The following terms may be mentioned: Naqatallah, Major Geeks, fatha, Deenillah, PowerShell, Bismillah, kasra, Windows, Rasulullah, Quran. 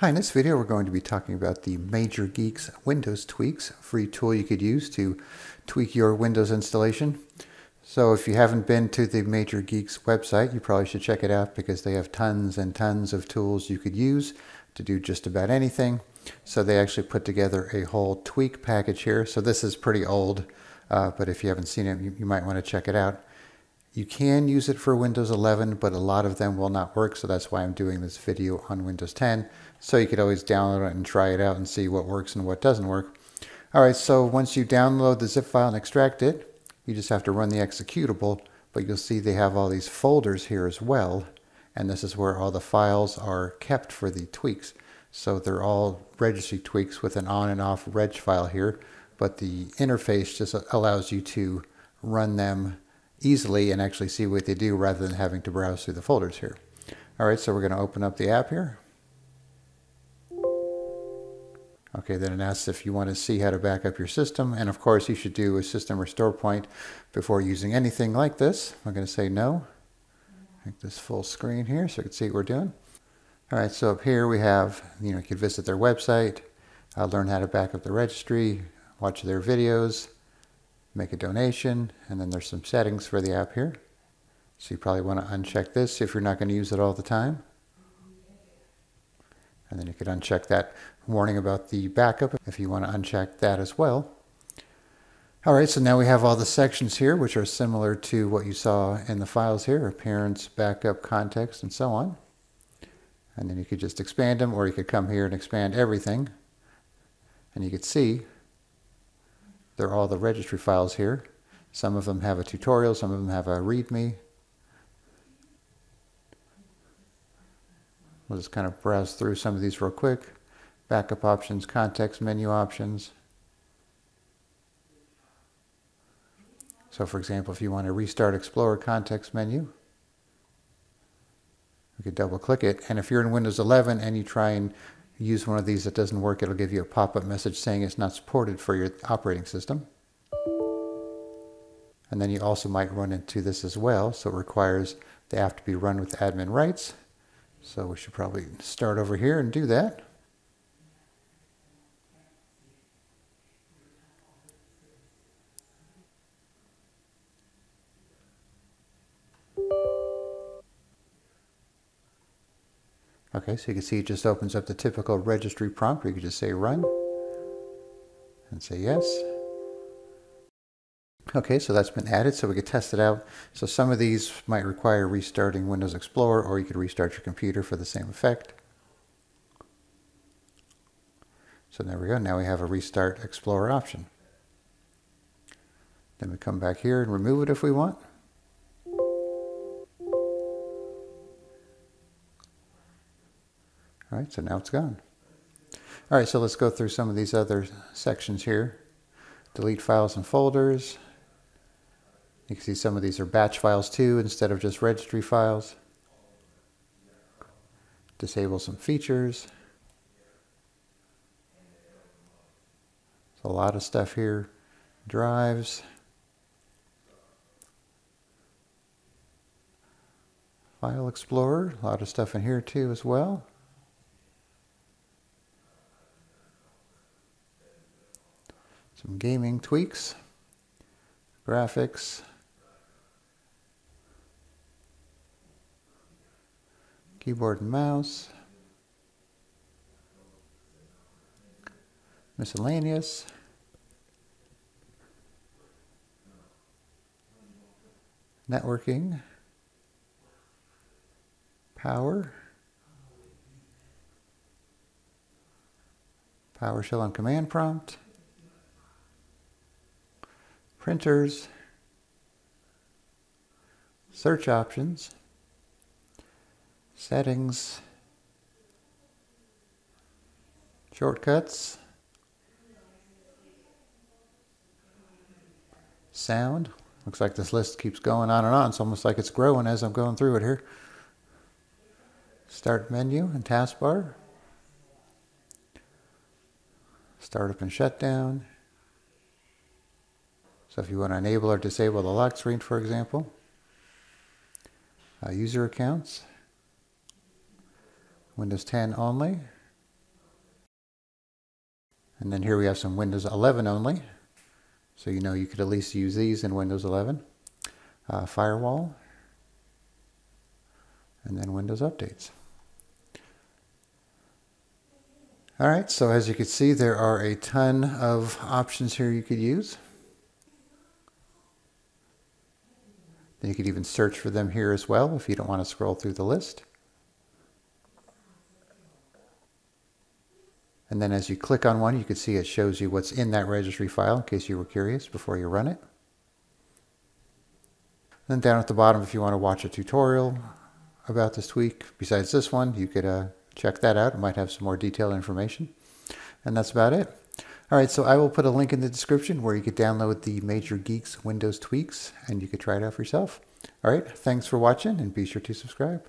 Hi, in this video we're going to be talking about the Major Geeks Windows Tweaks, a free tool you could use to tweak your Windows installation. So if you haven't been to the Major Geeks website, you probably should check it out because they have tons and tons of tools you could use to do just about anything. So they actually put together a whole tweak package here. So this is pretty old, but if you haven't seen it, you might want to check it out. You can use it for Windows 11, but a lot of them will not work, so that's why I'm doing this video on Windows 10. So you could always download it and try it out and see what works and what doesn't work. All right, so once you download the zip file and extract it, you just have to run the executable, but you'll see they have all these folders here as well, and this is where all the files are kept for the tweaks. So they're all registry tweaks with an on and off reg file here, but the interface just allows you to run them easily and actually see what they do rather than having to browse through the folders here. All right, so we're going to open up the app here. Okay, then it asks if you want to see how to back up your system. And of course, you should do a system restore point before using anything like this. I'm going to say no. Make this full screen here so you can see what we're doing. All right, so up here we have, you could visit their website, learn how to back up the registry, watch their videos, make a donation, and then there's some settings for the app here. So you probably want to uncheck this if you're not going to use it all the time. And then you could uncheck that warning about the backup if you want to uncheck that as well. All right, so now we have all the sections here, which are similar to what you saw in the files here: appearance, backup, context, and so on. And then you could just expand them, or you could come here and expand everything. And you could see they're all the registry files here. Some of them have a tutorial, some of them have a README. We'll just kind of browse through some of these real quick. Backup options, context menu options. So for example, if you want to restart Explorer context menu, you could double click it. And if you're in Windows 11 and you try and use one of these that doesn't work, it'll give you a pop-up message saying it's not supported for your operating system. And then you also might run into this as well. So it requires the app to be run with admin rights. So we should probably start over here and do that. Okay, so you can see it just opens up the typical registry prompt. You could just say run and say yes. Okay, so that's been added, so we could test it out. So some of these might require restarting Windows Explorer, or you could restart your computer for the same effect. So there we go, now we have a restart Explorer option. Then we come back here and remove it if we want. All right, so now it's gone. All right, so let's go through some of these other sections here. Delete files and folders. You can see some of these are batch files too, instead of just registry files. Disable some features. There's a lot of stuff here. Drives. File Explorer, a lot of stuff in here too as well. Some gaming tweaks, graphics, keyboard and mouse, miscellaneous, networking, power, PowerShell on command prompt, printers, search options, settings, shortcuts, sound. Looks like this list keeps going on and on. It's almost like it's growing as I'm going through it here. Start menu and taskbar, startup and shutdown. So if you want to enable or disable the lock screen, for example, user accounts, Windows 10 only, And then here we have some Windows 11 only. So you know you could at least use these in Windows 11. Firewall. And then Windows updates. All right, so as you can see, there are a ton of options here you could use. You could even search for them here as well if you don't want to scroll through the list. And then as you click on one, you can see it shows you what's in that registry file in case you were curious before you run it. Then down at the bottom, if you want to watch a tutorial about this tweak, besides this one, you could check that out. It might have some more detailed information. And that's about it. All right, so I will put a link in the description where you could download the Major Geeks Windows tweaks and you could try it out for yourself. All right, thanks for watching and be sure to subscribe.